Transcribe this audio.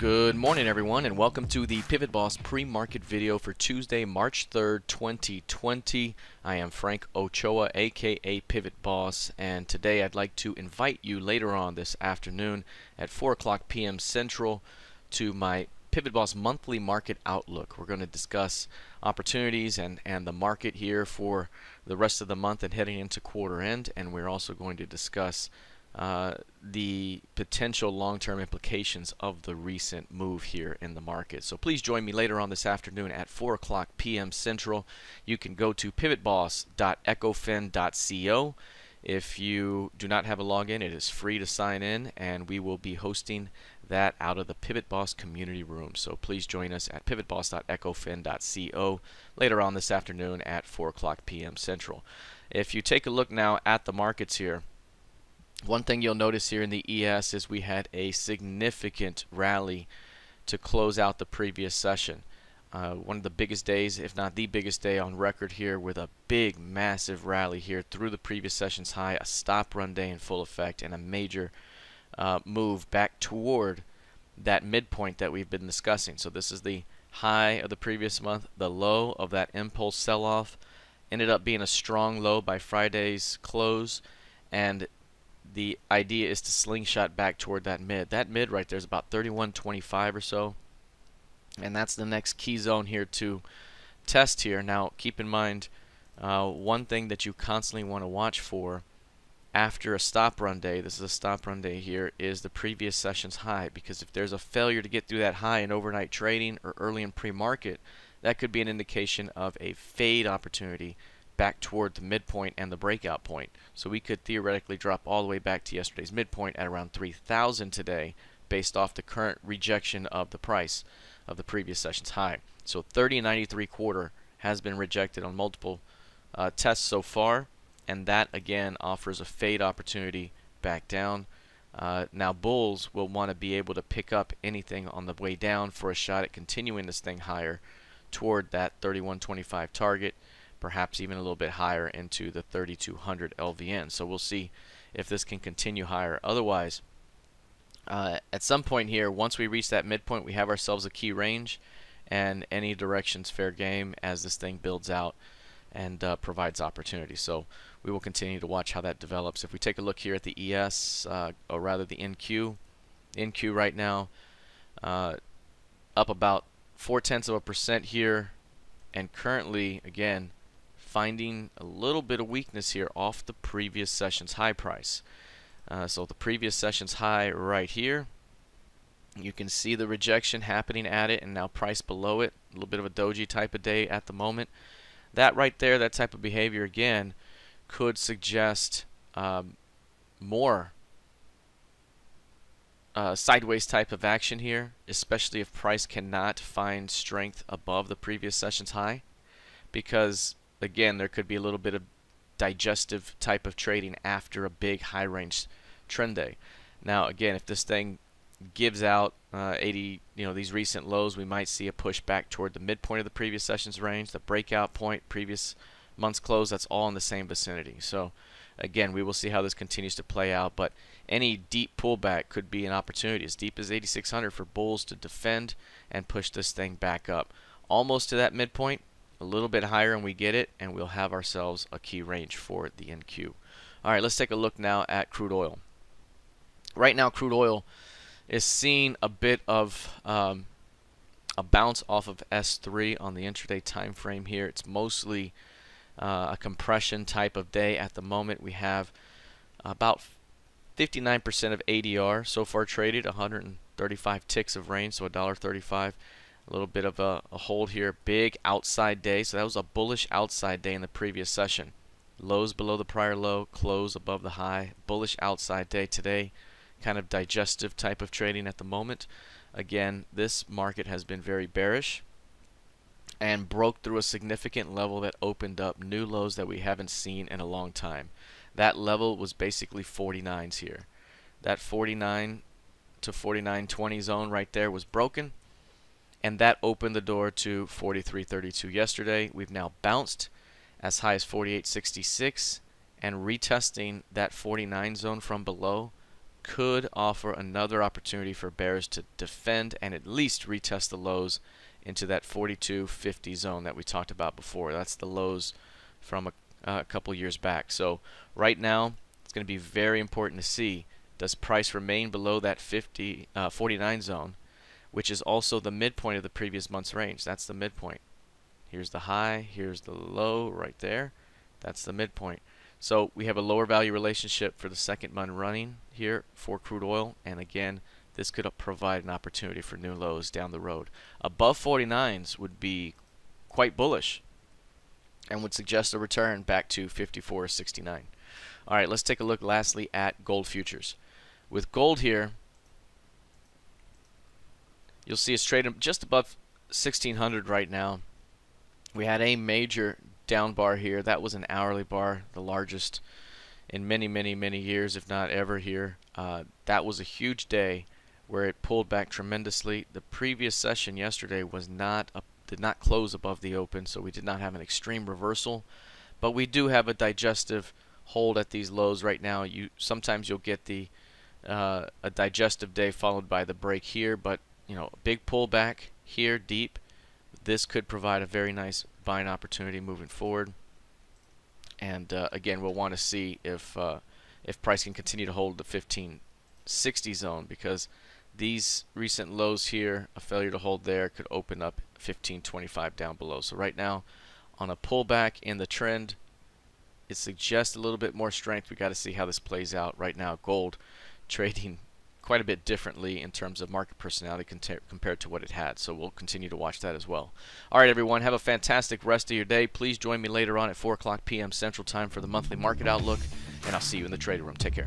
Good morning, everyone, and welcome to the Pivot Boss pre-market video for Tuesday, March 3rd, 2020. I am Frank Ochoa, aka Pivot Boss, and today I'd like to invite you later on this afternoon at 4:00 p.m. Central to my Pivot Boss monthly market outlook. We're going to discuss opportunities and the market here for the rest of the month and heading into quarter end, and we're also going to discuss the potential long-term implications of the recent move here in the market. So please join me later on this afternoon at 4:00 p.m. Central. You can go to pivotboss.echofin.co. If you do not have a login, it is free to sign in, and we will be hosting that out of the Pivot Boss community room. So please join us at pivotboss.echofin.co later on this afternoon at 4:00 p.m. Central. If you take a look now at the markets here, one thing you'll notice here in the ES is we had a significant rally to close out the previous session. One of the biggest days, if not the biggest day on record here, with a big, massive rally here through the previous session's high, a stop run day in full effect, and a major move back toward that midpoint that we've been discussing. So this is the high of the previous month, the low of that impulse sell-off. Ended up being a strong low by Friday's close, and the idea is to slingshot back toward that mid. That mid right there is about 31.25 or so, and that's the next key zone here to test here. Now keep in mind, one thing that you constantly want to watch for after a stop run day, this is a stop run day here, is the previous session's high, because if there's a failure to get through that high in overnight trading or early in pre-market, that could be an indication of a fade opportunity back toward the midpoint and the breakout point. So we could theoretically drop all the way back to yesterday's midpoint at around 3,000 today based off the current rejection of the price of the previous session's high. So 30.93 has been rejected on multiple tests so far, and that again offers a fade opportunity back down. Now bulls will want to be able to pick up anything on the way down for a shot at continuing this thing higher toward that 31.25 target, perhaps even a little bit higher into the 3200 LVN. So we'll see if this can continue higher. Otherwise, at some point here, once we reach that midpoint, we have ourselves a key range, and any direction's fair game as this thing builds out and provides opportunity. So we will continue to watch how that develops. If we take a look here at the ES, or rather the NQ right now, up about 0.4% here, and currently, again, finding a little bit of weakness here off the previous session's high price. So the previous session's high right here, you can see the rejection happening at it, and now price below it, a little bit of a doji type of day at the moment. That right there, that type of behavior again could suggest more sideways type of action here, especially if price cannot find strength above the previous session's high, because again, there could be a little bit of digestive type of trading after a big high range trend day. Now, again, if this thing gives out 80, you know, these recent lows, we might see a push back toward the midpoint of the previous session's range, the breakout point, previous month's close. That's all in the same vicinity. So, again, we will see how this continues to play out. But any deep pullback could be an opportunity, as deep as 8,600, for bulls to defend and push this thing back up, almost to that midpoint. A little bit higher and we get it, and we'll have ourselves a key range for the NQ. All right, let's take a look now at crude oil. Right now, crude oil is seeing a bit of a bounce off of S3 on the intraday time frame here. It's mostly a compression type of day at the moment. We have about 59% of ADR so far traded, 135 ticks of range, so $1.35. A little bit of a hold here. Big outside day. So that was a bullish outside day in the previous session. Lows below the prior low, close above the high. Bullish outside day today. Kind of digestive type of trading at the moment. Again, this market has been very bearish and broke through a significant level that opened up new lows that we haven't seen in a long time. That level was basically 49s here. That 49 to 49.20 zone right there was broken, and that opened the door to 43.32 yesterday. We've now bounced as high as 48.66 and retesting that 49 zone from below could offer another opportunity for bears to defend and at least retest the lows into that 42.50 zone that we talked about before. That's the lows from a couple years back. So right now it's going to be very important to see, does price remain below that 49 zone, which is also the midpoint of the previous month's range. That's the midpoint. Here's the high, here's the low right there. That's the midpoint. So we have a lower value relationship for the second month running here for crude oil, and again, this could provide an opportunity for new lows down the road. Above 49s would be quite bullish and would suggest a return back to 54.69. All right, let's take a look lastly at gold futures. With gold here, you'll see it's trading just above 1600 right now. We had a major down bar here. That was an hourly bar, the largest in many, many, many years, if not ever here. That was a huge day where it pulled back tremendously. The previous session yesterday was did not close above the open, so we did not have an extreme reversal, but we do have a digestive hold at these lows right now. Sometimes you'll get the a digestive day followed by the break here, but you know, big pullback here deep. This could provide a very nice buying opportunity moving forward. And again, we'll want to see if price can continue to hold the 1560 zone, because these recent lows here, a failure to hold there could open up 1525 down below. So right now on a pullback in the trend, it suggests a little bit more strength. We got to see how this plays out. Right now gold trading quite a bit differently in terms of market personality compared to what it had, so we'll continue to watch that as well. All right, everyone, have a fantastic rest of your day. Please join me later on at 4:00 p.m. Central Time for the monthly market outlook, and I'll see you in the trading room. Take care.